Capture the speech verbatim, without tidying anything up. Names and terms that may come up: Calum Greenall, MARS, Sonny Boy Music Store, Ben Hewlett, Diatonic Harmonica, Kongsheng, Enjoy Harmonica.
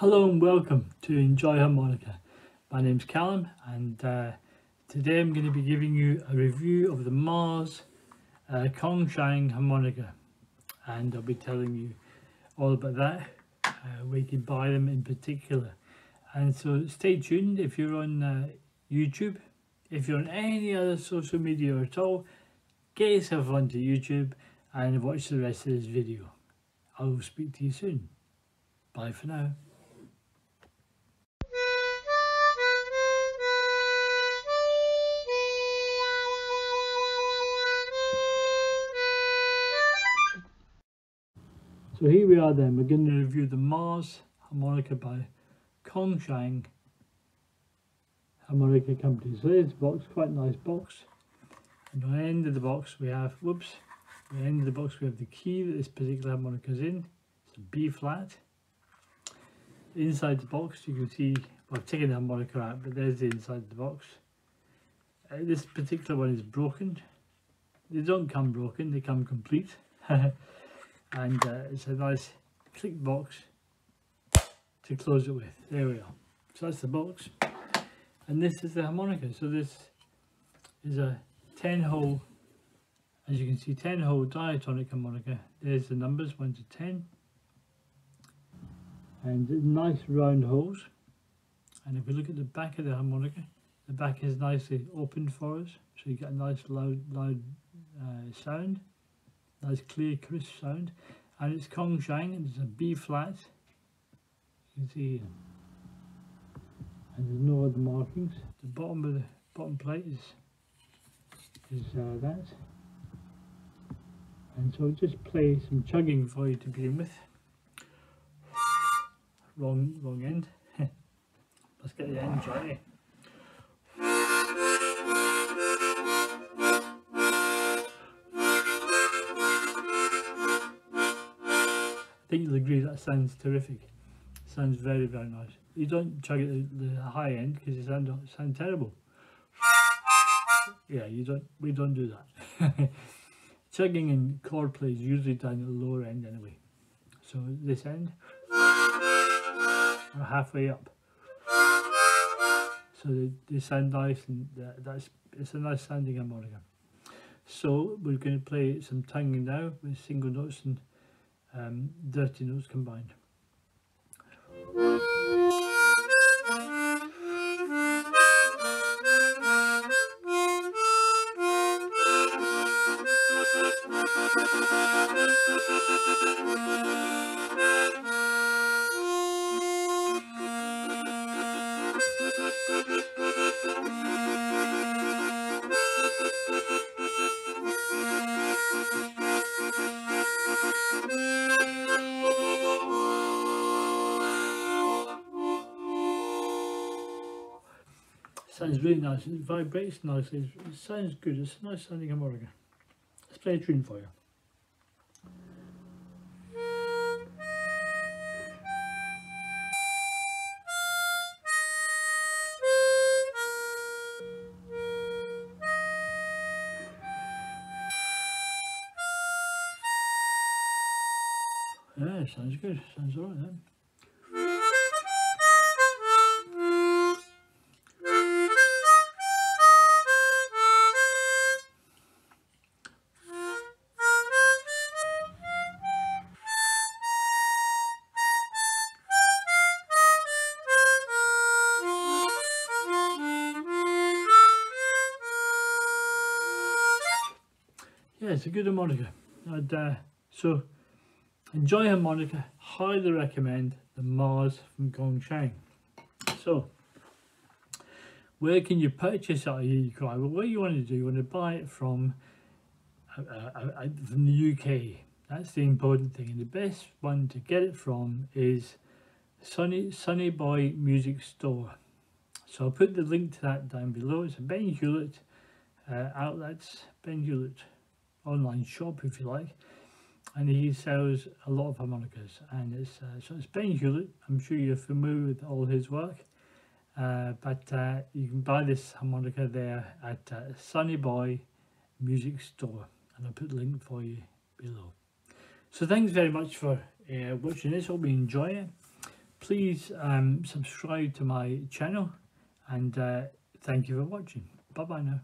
Hello and welcome to Enjoy Harmonica. My name's Callum and uh, today I'm going to be giving you a review of the MARS uh, Kongsheng harmonica, and I'll be telling you all about that, uh, where you can buy them in particular. And so stay tuned. If you're on uh, YouTube, if you're on any other social media at all, get yourself onto YouTube and watch the rest of this video. I will speak to you soon. Bye for now. So here we are then, we're going to review the MARS harmonica by Kongsheng Harmonica Company. So this box, quite a nice box. And on the end of the box we have, whoops, on the end of the box we have the key that this particular harmonica is in. It's a B flat. Inside the box you can see, well, I've taken the harmonica out, but there's the inside of the box. Uh, this particular one is broken. They don't come broken, they come complete. And uh, it's a nice click box to close it with. There we are. So that's the box, and this is the harmonica. So this is a ten hole, as you can see, ten hole diatonic harmonica. There's the numbers one to ten, and nice round holes. And if we look at the back of the harmonica, the back is nicely opened for us, so you get a nice loud loud uh, sound. Nice clear crisp sound. And it's Kongsheng and it's a B flat, you can see here. And there's no other markings. The bottom of the bottom plate is is uh, that. And so just play some chugging for you to begin with. Wrong wrong end. Let's get the end right here. I think you'll agree that sounds terrific. Sounds very, very nice. You don't chug it at the, the high end because it sound, sound terrible. Yeah, you don't. We don't do that. Chugging and chord play is usually done at the lower end anyway. So this end, we're halfway up. So they, they sound nice, and that's it's a nice sounding harmonica. So we're going to play some tonguing now with single notes and Um, dirty notes combined. Sounds really nice, it vibrates nicely, it sounds good, it's a nice sounding harmonica. Let's play a tune for you. Yeah, sounds good, sounds alright then. Yeah, it's a good harmonica. I'd, uh, so enjoy harmonica, highly recommend the MARS from Kongsheng. So where can you purchase it? You cry. Well, what you want to do, you want to buy it from uh, uh, uh, from the U K. That's the important thing, and the best one to get it from is Sonny Sonny Boy Music Store. So I'll put the link to that down below. It's a Ben Hewlett uh, outlets, Ben Hewlett online shop if you like, and he sells a lot of harmonicas. And it's uh, so it's Ben Hewlett. I'm sure you're familiar with all his work, uh, but uh, you can buy this harmonica there at uh, Sonny Boy Music Store, and I'll put a link for you below. So thanks very much for uh, watching this. Hope you enjoy it. Please um, subscribe to my channel, and uh, thank you for watching. Bye bye now.